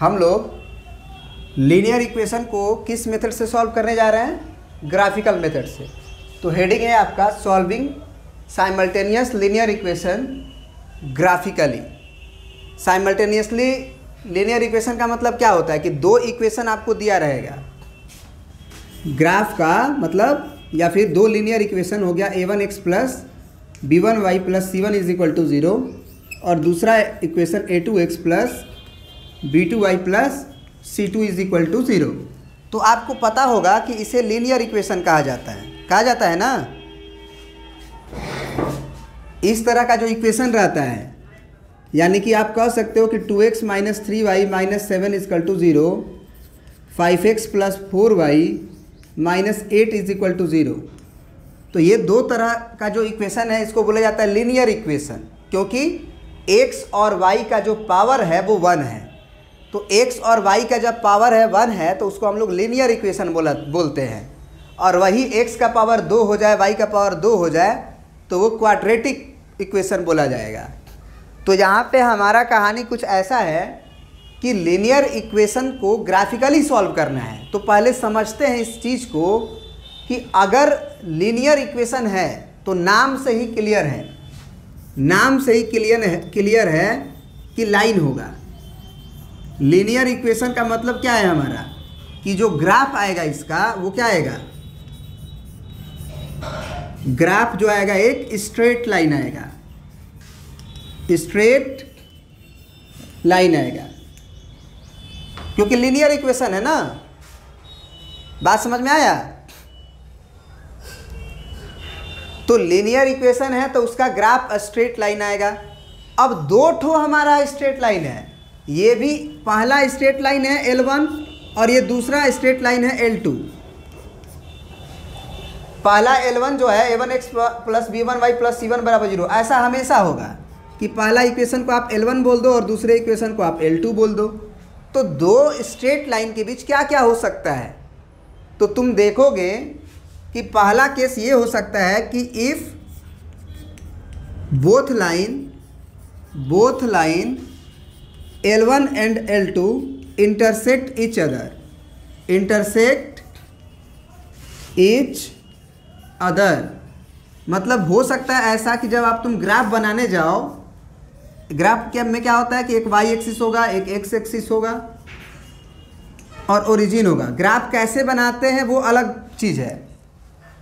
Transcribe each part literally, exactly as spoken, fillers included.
हम लोग linear equation को किस मेथड से सॉल्व करने जा रहे हैं, ग्राफिकल मेथड से। तो हेडिंग है आपका solving simultaneous linear equation graphically. Simultaneously linear equation का मतलब क्या होता है कि दो इक्वेशन आपको दिया रहेगा ग्राफ का मतलब, या फिर दो लीनियर इक्वेशन हो गया a one x plus b one y plus c one is equal to zero, और दूसरा equation a two x plus b two y plus c two is equal to zero. तो आपको पता होगा कि इसे लीनियर इक्वेशन कहा जाता है, कहा जाता है ना। इस तरह का जो इक्वेशन रहता है, यानी कि आप कह सकते हो कि two x minus three y minus seven is equal to zero, five x plus four y minus eight is equal to zero. तो ये दो तरह का जो इक्वेशन है इसको बोला जाता है लीनियर इक्वेशन, क्योंकि x और y का जो पावर है वो वन है। तो x और y का जब पावर है वन है तो उसको हम लोग लीनियर इक्वेशन बोला बोलते हैं, और वही x का पावर दो हो जाए y का पावर दो हो जाए तो वो क्वाड्रेटिक इक्वेशन बोला जाएगा। तो यहाँ पे हमारा कहानी कुछ ऐसा है कि लीनियर इक्वेशन को ग्राफिकली सॉल्व करना है। तो पहले समझते हैं इस चीज़ को कि अगर लीनियर इक्वेशन है तो नाम से ही क्लियर है, नाम से ही क्लियर है क्लियर है कि लाइन होगा। लीनियर इक्वेशन का मतलब क्या है हमारा कि जो ग्राफ आएगा इसका वो क्या आएगा, ग्राफ जो आएगा एक स्ट्रेट लाइन आएगा, स्ट्रेट लाइन आएगा, क्योंकि लीनियर इक्वेशन है ना। बात समझ में आया? तो लीनियर इक्वेशन है तो उसका ग्राफ स्ट्रेट लाइन आएगा। अब दो ठो हमारा स्ट्रेट लाइन है, ये भी पहला स्ट्रेट लाइन है एल वन और ये दूसरा स्ट्रेट लाइन है एल टू। पहला एल वन जो है a one x plus b one y plus c one बराबर जीरो, ऐसा हमेशा होगा कि पहला इक्वेशन को आप एल वन बोल दो और दूसरे इक्वेशन को आप एल टू बोल दो। तो दो स्ट्रेट लाइन के बीच क्या क्या हो सकता है, तो तुम देखोगे कि पहला केस ये हो सकता है कि if both line both line L one and L two intersect each other, intersect each other मतलब हो सकता है ऐसा कि जब आप तुम ग्राफ बनाने जाओ, ग्राफ के में क्या होता है कि एक वाई एक्सिस होगा, एक एक्स एक्सिस होगा और ओरिजिन होगा। ग्राफ कैसे बनाते हैं वो अलग चीज़ है,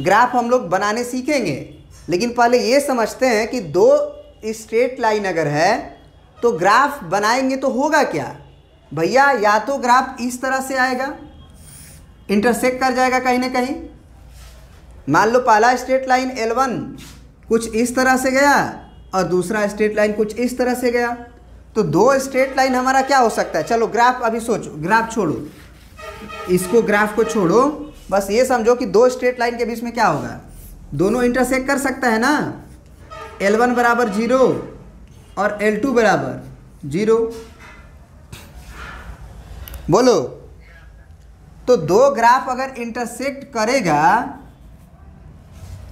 ग्राफ हम लोग बनाने सीखेंगे, लेकिन पहले ये समझते हैं कि दो स्ट्रेट लाइन अगर है तो ग्राफ बनाएंगे तो होगा क्या भैया। या तो ग्राफ इस तरह से आएगा, इंटरसेक्ट कर जाएगा कहीं ना कहीं। मान लो पहला स्ट्रेट लाइन एल वन कुछ इस तरह से गया और दूसरा स्ट्रेट लाइन कुछ इस तरह से गया, तो दो स्ट्रेट लाइन हमारा क्या हो सकता है। चलो ग्राफ अभी सोचो, ग्राफ छोड़ो, इसको ग्राफ को छोड़ो, बस ये समझो कि दो स्ट्रेट लाइन के बीच में क्या होगा, दोनों इंटरसेक्ट कर सकता है ना। एल वन बराबर जीरो और एल टू बराबर जीरो, बोलो। तो दो ग्राफ अगर इंटरसेक्ट करेगा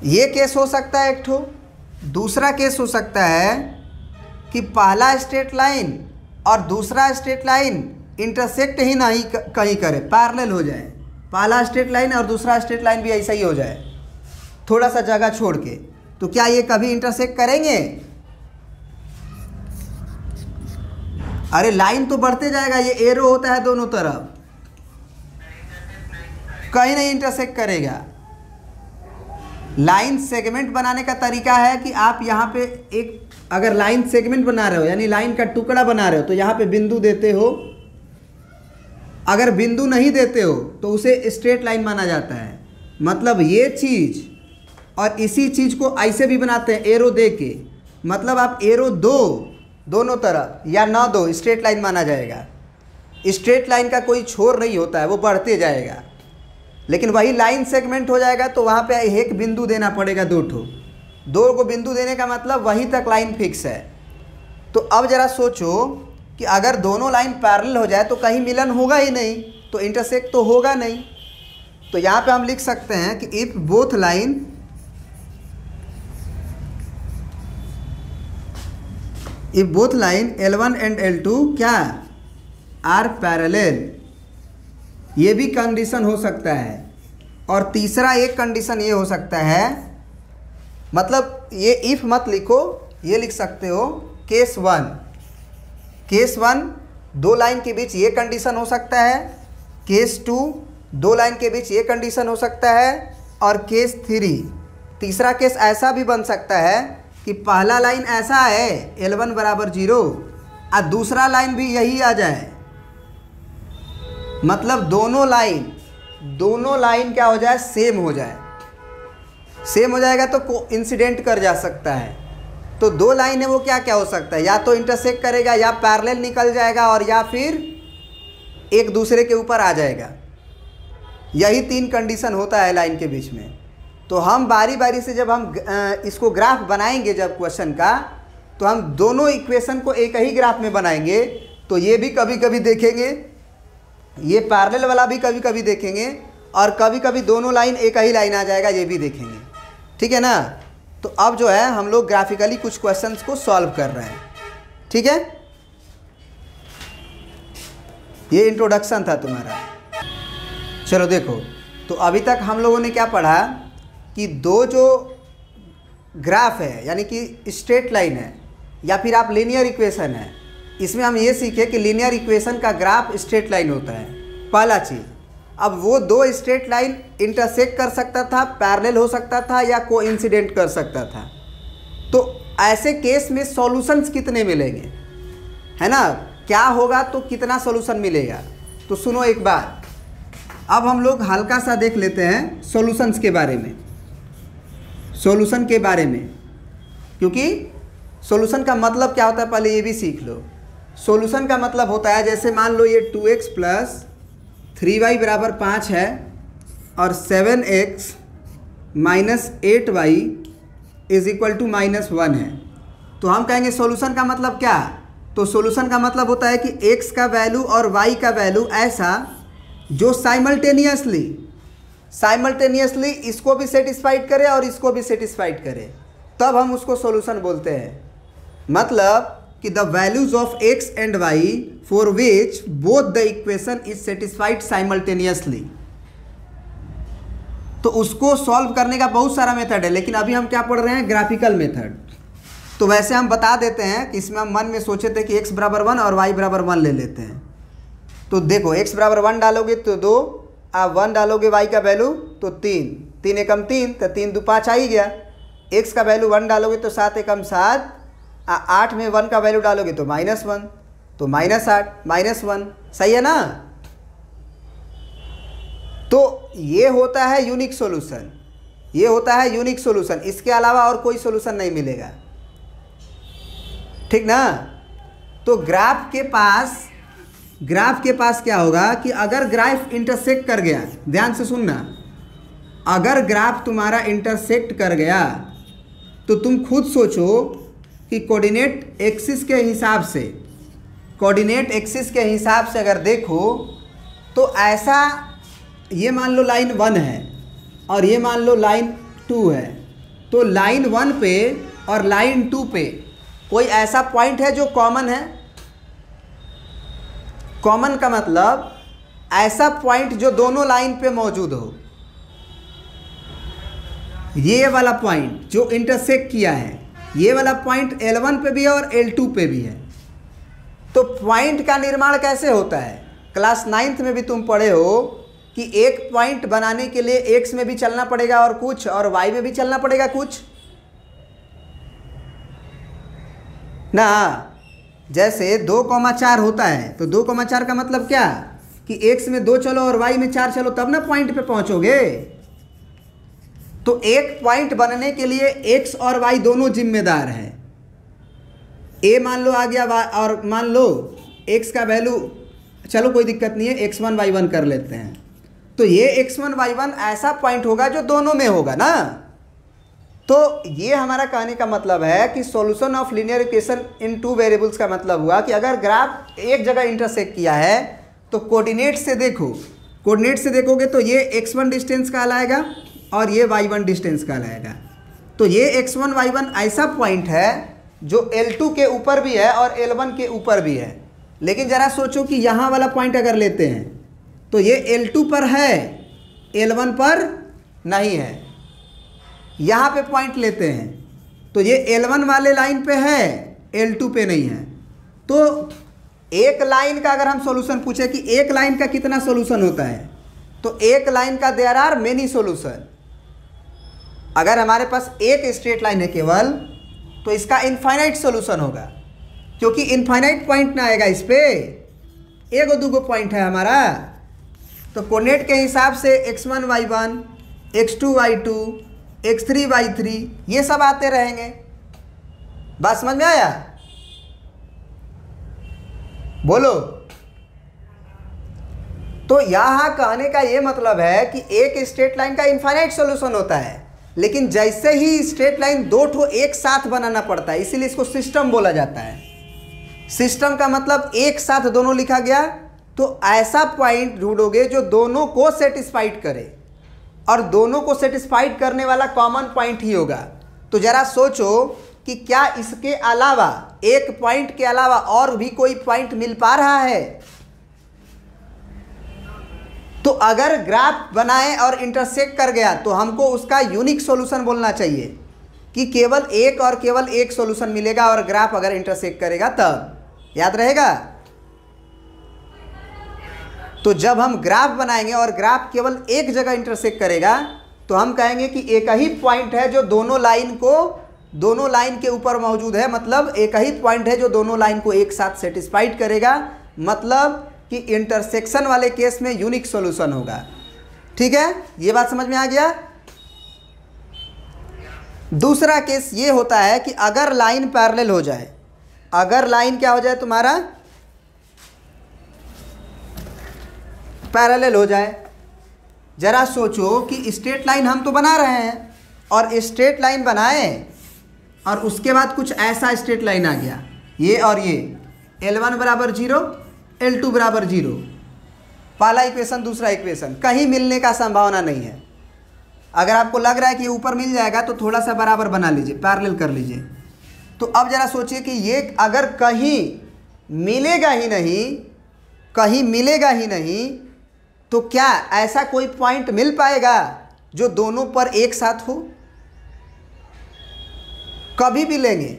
ये केस हो सकता है एक ठो। दूसरा केस हो सकता है कि पहला स्ट्रेट लाइन और दूसरा स्ट्रेट लाइन इंटरसेक्ट ही नहीं कहीं करे, पैरेलल हो जाए, पहला स्ट्रेट लाइन और दूसरा स्ट्रेट लाइन भी ऐसा ही हो जाए थोड़ा सा जगह छोड़ के। तो क्या ये कभी इंटरसेक्ट करेंगे? अरे लाइन तो बढ़ते जाएगा, ये एरो होता है दोनों तरफ, कहीं नहीं इंटरसेक्ट करेगा। लाइन सेगमेंट बनाने का तरीका है कि आप यहाँ पे एक अगर लाइन सेगमेंट बना रहे हो यानी लाइन का टुकड़ा बना रहे हो तो यहाँ पे बिंदु देते हो, अगर बिंदु नहीं देते हो तो उसे स्ट्रेट लाइन माना जाता है। मतलब ये चीज़ और इसी चीज़ को ऐसे भी बनाते हैं एरो दे के, मतलब आप एरो दो दोनों तरफ या ना दो स्ट्रेट लाइन माना जाएगा। स्ट्रेट लाइन का कोई छोर नहीं होता है, वो बढ़ते जाएगा, लेकिन वही लाइन सेगमेंट हो जाएगा तो वहाँ पे एक बिंदु देना पड़ेगा, दो ठो दो को बिंदु देने का मतलब वहीं तक लाइन फिक्स है। तो अब ज़रा सोचो कि अगर दोनों लाइन पैरेलल हो जाए तो कहीं मिलन होगा ही नहीं, तो इंटरसेक्ट तो होगा नहीं। तो यहाँ पे हम लिख सकते हैं कि if both line if both line L one and L two क्या आर पैरेलल, ये भी कंडीशन हो सकता है। और तीसरा एक कंडीशन ये हो सकता है, मतलब ये इफ़ मत लिखो, ये लिख सकते हो केस वन। केस वन दो लाइन के बीच ये कंडीशन हो सकता है, केस टू दो लाइन के बीच ये कंडीशन हो सकता है, और केस थ्री तीसरा केस ऐसा भी बन सकता है कि पहला लाइन ऐसा है एल वन बराबर जीरो और दूसरा लाइन भी यही आ जाए, मतलब दोनों लाइन दोनों लाइन क्या हो जाए सेम हो जाए। सेम हो जाएगा तो कोइंसिडेंट कर जा सकता है। तो दो लाइन है वो क्या क्या हो सकता है, या तो इंटरसेक्ट करेगा या पैरेलल निकल जाएगा और या फिर एक दूसरे के ऊपर आ जाएगा। यही तीन कंडीशन होता है लाइन के बीच में। तो हम बारी बारी से जब हम इसको ग्राफ बनाएंगे जब क्वेश्चन का, तो हम दोनों इक्वेशन को एक ही ग्राफ में बनाएंगे। तो ये भी कभी कभी देखेंगे, ये पैरेलल वाला भी कभी कभी देखेंगे, और कभी कभी दोनों लाइन एक ही लाइन आ जाएगा, ये भी देखेंगे। ठीक है ना। तो अब जो है हम लोग ग्राफिकली कुछ क्वेश्चंस को सॉल्व कर रहे हैं। ठीक है, ये इंट्रोडक्शन था तुम्हारा। चलो देखो, तो अभी तक हम लोगों ने क्या पढ़ा कि दो जो ग्राफ है यानी कि स्ट्रेट लाइन है या फिर आप लीनियर इक्वेशन है, इसमें हम ये सीखे कि लीनियर इक्वेशन का ग्राफ स्ट्रेट लाइन होता है, पहला चीज़। अब वो दो स्ट्रेट लाइन इंटरसेक्ट कर सकता था, पैरेलल हो सकता था या कोइंसिडेंट कर सकता था। तो ऐसे केस में सॉल्यूशंस कितने मिलेंगे, है ना, क्या होगा तो कितना सॉल्यूशन मिलेगा। तो सुनो एक बार, अब हम लोग हल्का सा देख लेते हैं सॉल्यूशंस के बारे में, सॉल्यूशन के बारे में, क्योंकि सॉल्यूशन का मतलब क्या होता है पहले ये भी सीख लो। सॉल्यूशन का मतलब होता है, जैसे मान लो ये two x plus three y बराबर पाँच है और seven x minus eight y is equal to minus one है। तो हम कहेंगे सॉल्यूशन का मतलब क्या। तो सॉल्यूशन का मतलब होता है कि x का वैल्यू और y का वैल्यू ऐसा जो साइमल्टेनियसली साइमल्टेनियसली इसको भी सेटिस्फाइड करे और इसको भी सेटिस्फाइड करे, तब हम उसको सॉल्यूशन बोलते हैं। मतलब कि the values of x and y for which both the equation is satisfied simultaneously. तो उसको सॉल्व करने का बहुत सारा मेथड है, लेकिन अभी हम क्या पढ़ रहे हैं, ग्राफिकल मेथड। तो वैसे हम बता देते हैं कि इसमें हम मन में सोचे थे कि x बराबर वन और y बराबर वन ले लेते हैं। तो देखो x बराबर वन डालोगे तो दो, आप वन डालोगे y का वैल्यू तो तीन, तीन एकम तीन, तो तीन दो पाँच आ ही गया। x का वैल्यू वन डालोगे तो सात एकम सात, आठ में वन का वैल्यू डालोगे तो माइनस वन, तो माइनस आठ माइनस वन, सही है ना। तो ये होता है यूनिक सॉल्यूशन, ये होता है यूनिक सॉल्यूशन, इसके अलावा और कोई सॉल्यूशन नहीं मिलेगा। ठीक ना। तो ग्राफ के पास ग्राफ के पास क्या होगा कि अगर ग्राफ इंटरसेक्ट कर गया, ध्यान से सुनना, अगर ग्राफ तुम्हारा इंटरसेक्ट कर गया तो तुम खुद सोचो कि कोऑर्डिनेट एक्सिस के हिसाब से कोऑर्डिनेट एक्सिस के हिसाब से अगर देखो तो ऐसा, ये मान लो लाइन वन है और ये मान लो लाइन टू है। तो लाइन वन पे और लाइन टू पे कोई ऐसा पॉइंट है जो कॉमन है। कॉमन का मतलब ऐसा पॉइंट जो दोनों लाइन पे मौजूद हो, ये वाला पॉइंट जो इंटरसेक्ट किया है, ये वाला पॉइंट एल वन पे भी है और एल टू पे भी है। तो पॉइंट का निर्माण कैसे होता है, क्लास नाइन्थ में भी तुम पढ़े हो कि एक पॉइंट बनाने के लिए एक्स में भी चलना पड़ेगा और कुछ, और वाई में भी चलना पड़ेगा कुछ ना। जैसे दो कॉमा चार होता है, तो दो कॉमा चार का मतलब क्या कि एक्स में दो चलो और वाई में चार चलो, तब ना पॉइंट पे पहुंचोगे। तो एक पॉइंट बनने के लिए एक्स और वाई दोनों जिम्मेदार हैं। ए मान लो आ गया और मान लो एक्स का वैल्यू, चलो कोई दिक्कत नहीं है, एक्स वन वाई वन कर लेते हैं। तो ये एक्स वन वाई वन ऐसा पॉइंट होगा जो दोनों में होगा ना। तो ये हमारा कहने का मतलब है कि solution of linear equation in two variables का मतलब हुआ कि अगर ग्राफ एक जगह इंटरसेक्ट किया है तो कोऑर्डिनेट से देखो, कोऑर्डिनेट से देखोगे तो ये एक्स वन डिस्टेंस कहलाएगा और ये वाई वन डिस्टेंस कहलाएगा। तो ये एक्स वन वाई वन ऐसा पॉइंट है जो एल टू के ऊपर भी है और एल वन के ऊपर भी है, लेकिन ज़रा सोचो कि यहाँ वाला पॉइंट अगर लेते हैं तो ये एल टू पर है, एल वन पर नहीं है। यहाँ पे पॉइंट लेते हैं तो ये एल वन वाले लाइन पे है, एल टू पे नहीं है। तो एक लाइन का अगर हम सॉल्यूशन पूछे कि एक लाइन का कितना सॉल्यूशन होता है, तो एक लाइन का देयर आर मेनी सॉल्यूशन। अगर हमारे पास एक स्ट्रेट लाइन है केवल, तो इसका इनफाइनाइट सॉल्यूशन होगा, क्योंकि इनफाइनाइट पॉइंट ना आएगा इस पर, एगो दूगो पॉइंट है हमारा। तो कोऑर्डिनेट के हिसाब से x one y one, x two y two, x three y three, ये सब आते रहेंगे। बात समझ में आया? बोलो। तो यहाँ कहने का ये मतलब है कि एक स्ट्रेट लाइन का इनफाइनाइट सॉल्यूशन होता है, लेकिन जैसे ही स्ट्रेट लाइन दो ठो एक साथ बनाना पड़ता है, इसीलिए इसको सिस्टम बोला जाता है। सिस्टम का मतलब एक साथ दोनों लिखा गया। तो ऐसा पॉइंट ढूंढोगे जो दोनों को सेटिस्फाइड करे, और दोनों को सेटिस्फाइड करने वाला कॉमन पॉइंट ही होगा। तो ज़रा सोचो कि क्या इसके अलावा, एक पॉइंट के अलावा और भी कोई पॉइंट मिल पा रहा है? तो अगर ग्राफ बनाए और इंटरसेक्ट कर गया तो हमको उसका यूनिक सॉल्यूशन बोलना चाहिए कि केवल एक और केवल एक सॉल्यूशन मिलेगा, और ग्राफ अगर इंटरसेक्ट करेगा तब। याद रहेगा? तो जब हम ग्राफ बनाएंगे और ग्राफ केवल एक जगह इंटरसेक्ट करेगा, तो हम कहेंगे कि एक ही पॉइंट है जो दोनों लाइन को, दोनों लाइन के ऊपर मौजूद है। मतलब एक ही पॉइंट है जो दोनों लाइन को एक साथ सेटिस्फाइड करेगा, मतलब कि इंटरसेक्शन वाले केस में यूनिक सॉल्यूशन होगा। ठीक है, ये बात समझ में आ गया। दूसरा केस ये होता है कि अगर लाइन पैरेलल हो जाए, अगर लाइन क्या हो जाए तुम्हारा, पैरेलल हो जाए। जरा सोचो कि स्ट्रेट लाइन हम तो बना रहे हैं, और स्ट्रेट लाइन बनाए और उसके बाद कुछ ऐसा स्ट्रेट लाइन आ गया, ये और ये, एल वन बराबर जीरो, एल टू बराबर जीरो, पहला इक्वेशन दूसरा इक्वेशन, कहीं मिलने का संभावना नहीं है। अगर आपको लग रहा है कि ऊपर मिल जाएगा तो थोड़ा सा बराबर बना लीजिए, पैरेलल कर लीजिए। तो अब ज़रा सोचिए कि ये अगर कहीं मिलेगा ही नहीं, कहीं मिलेगा ही नहीं, तो क्या ऐसा कोई पॉइंट मिल पाएगा जो दोनों पर एक साथ हो? कभी भी लेंगे,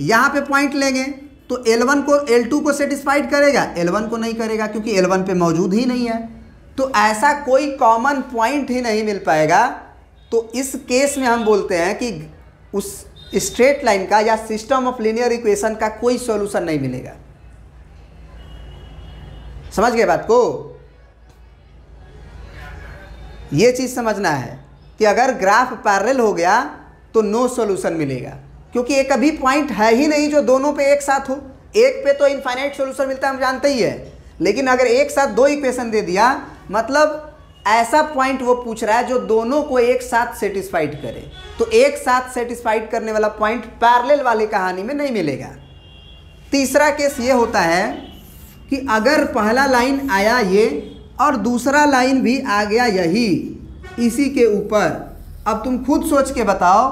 यहाँ पे पॉइंट लेंगे तो एल वन को, एल टू को सेटिस्फाइड करेगा, एल वन को नहीं करेगा, क्योंकि एल वन पे मौजूद ही नहीं है। तो ऐसा कोई कॉमन पॉइंट ही नहीं मिल पाएगा। तो इस केस में हम बोलते हैं कि उस स्ट्रेट लाइन का या सिस्टम ऑफ लीनियर इक्वेशन का कोई सॉल्यूशन नहीं मिलेगा। समझ गए बात को? ये चीज़ समझना है कि अगर ग्राफ पैरेलल हो गया तो नो सॉल्यूशन मिलेगा, क्योंकि एक अभी पॉइंट है ही नहीं जो दोनों पे एक साथ हो। एक पे तो इनफाइनाइट सॉल्यूशन मिलता है, हम जानते ही है, लेकिन अगर एक साथ दो इक्वेशन दे दिया, मतलब ऐसा पॉइंट वो पूछ रहा है जो दोनों को एक साथ सेटिस्फाइड करे। तो एक साथ सेटिस्फाइड करने वाला पॉइंट पैरेलल वाले कहानी में नहीं मिलेगा। तीसरा केस ये होता है कि अगर पहला लाइन आया ये और दूसरा लाइन भी आ गया यही, इसी के ऊपर। अब तुम खुद सोच के बताओ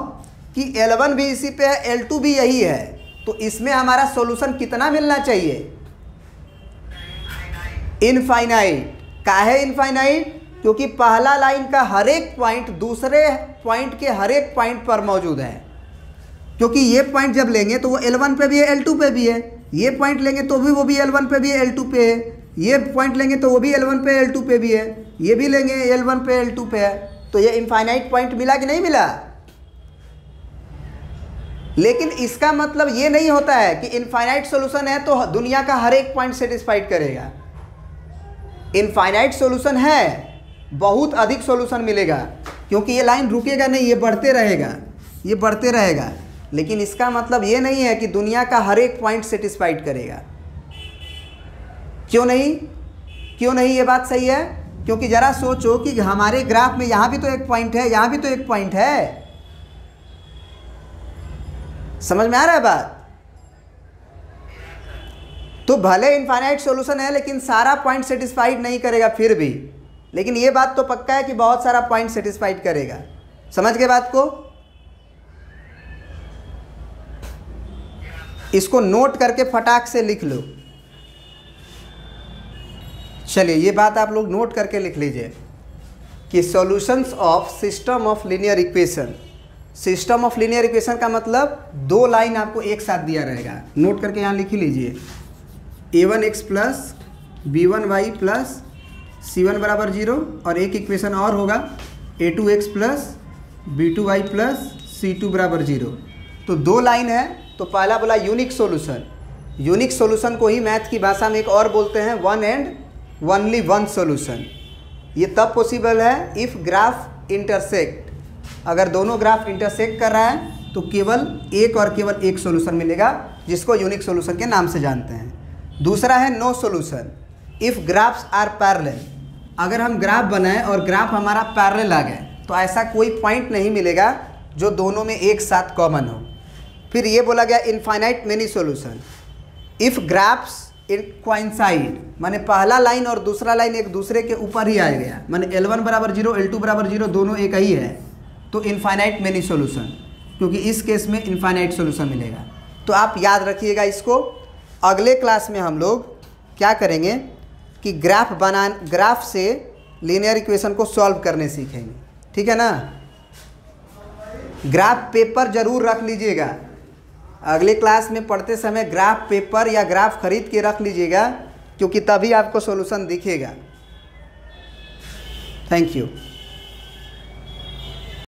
कि एल वन भी इसी पे है, एल टू भी यही है, तो इसमें हमारा सॉल्यूशन कितना मिलना चाहिए? इनफाइनाइट। काहे इनफाइनाइट? क्योंकि पहला लाइन का हर एक पॉइंट दूसरे पॉइंट के हर एक पॉइंट पर मौजूद है। क्योंकि ये पॉइंट जब लेंगे तो वो एल वन पे भी है, एल टू पे भी है, ये पॉइंट लेंगे तो भी वो भी एल वन पे भी है, एल टू पे है, ये पॉइंट लेंगे तो वो भी एल वन पे, एल टू पे भी है, ये भी लेंगे एल वन पे, एल टू पे है। तो ये इनफाइनाइट पॉइंट मिला कि नहीं मिला? लेकिन इसका मतलब ये नहीं होता है कि इनफाइनाइट सॉल्यूशन है तो दुनिया का हर एक पॉइंट सेटिस्फाइड करेगा। इनफाइनाइट सॉल्यूशन है, बहुत अधिक सॉल्यूशन मिलेगा, क्योंकि ये लाइन रुकेगा नहीं, ये बढ़ते रहेगा, ये बढ़ते रहेगा। लेकिन इसका मतलब ये नहीं है कि दुनिया का हर एक पॉइंट सेटिस्फाइड करेगा। क्यों नहीं? क्यों नहीं ये बात सही है? क्योंकि ज़रा सोचो कि हमारे ग्राफ में यहाँ भी तो एक पॉइंट है, यहाँ भी तो एक पॉइंट है। समझ में आ रहा है बात? तो भले इनफाइनाइट सॉल्यूशन है, लेकिन सारा पॉइंट सेटिस्फाइड नहीं करेगा फिर भी, लेकिन ये बात तो पक्का है कि बहुत सारा पॉइंट सेटिस्फाइड करेगा। समझ गए बात को? इसको नोट करके फटाक से लिख लो। चलिए ये बात आप लोग नोट करके लिख लीजिए कि solutions of system of linear equation, system of linear equation का मतलब दो लाइन आपको एक साथ दिया रहेगा, नोट करके यहाँ लिख लीजिए। A one x plus b one y plus c one बराबर जीरो और एक इक्वेशन और होगा a two x plus b two y plus c two बराबर जीरो। तो दो लाइन है, तो पहला बोला यूनिक सॉल्यूशन, यूनिक सॉल्यूशन को ही मैथ की भाषा में एक और बोलते हैं one and only one solution. ये तब पॉसिबल है इफ़ ग्राफ इंटरसेक्ट, अगर दोनों ग्राफ इंटरसेक्ट कर रहा है तो केवल एक और केवल एक सॉल्यूशन मिलेगा जिसको यूनिक सॉल्यूशन के नाम से जानते हैं। दूसरा है no solution, if graphs are parallel, अगर हम ग्राफ बनाएं और ग्राफ हमारा पैरेलल आ गए तो ऐसा कोई पॉइंट नहीं मिलेगा जो दोनों में एक साथ कॉमन हो। फिर ये बोला गया infinite many solution, if graphs it coincide, माने पहला लाइन और दूसरा लाइन एक दूसरे के ऊपर ही आ गया, माने एल वन बराबर जीरो एल टू बराबर जीरो दोनों एक ही है, तो इनफाइनाइट मेनी सॉल्यूशन, क्योंकि इस केस में इनफाइनाइट सॉल्यूशन मिलेगा। तो आप याद रखिएगा इसको। अगले क्लास में हम लोग क्या करेंगे कि ग्राफ बना ग्राफ से लीनियर इक्वेशन को सॉल्व करने सीखेंगे, ठीक है ना। ग्राफ पेपर ज़रूर रख लीजिएगा, अगले क्लास में पढ़ते समय ग्राफ पेपर या ग्राफ खरीद के रख लीजिएगा, क्योंकि तभी आपको सॉल्यूशन दिखेगा। Thank you.